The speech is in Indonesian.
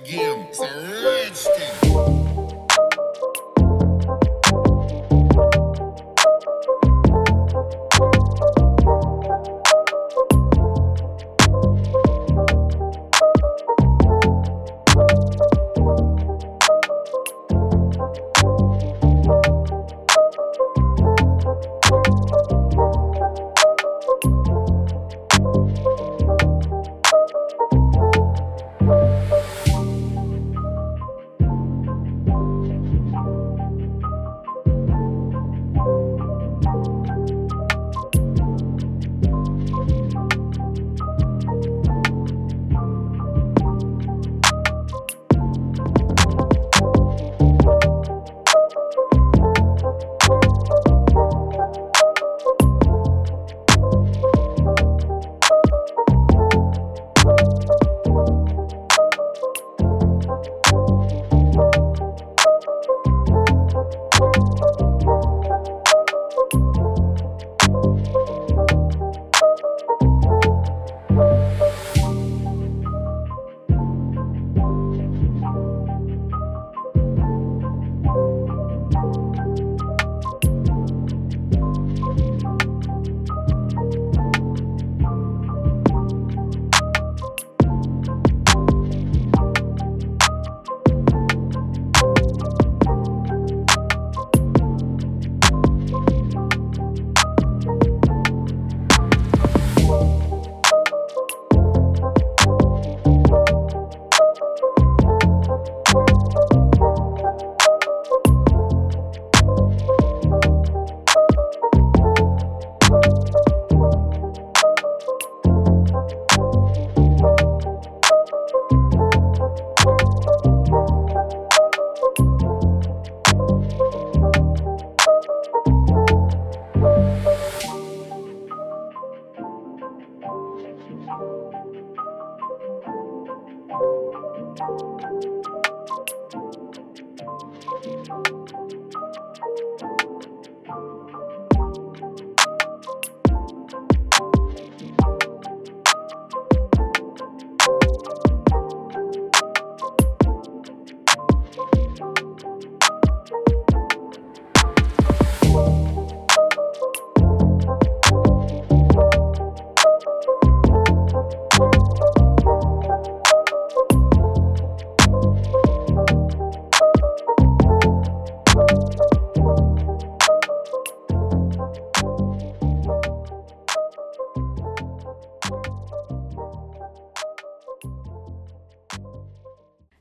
again. It's a rich thing.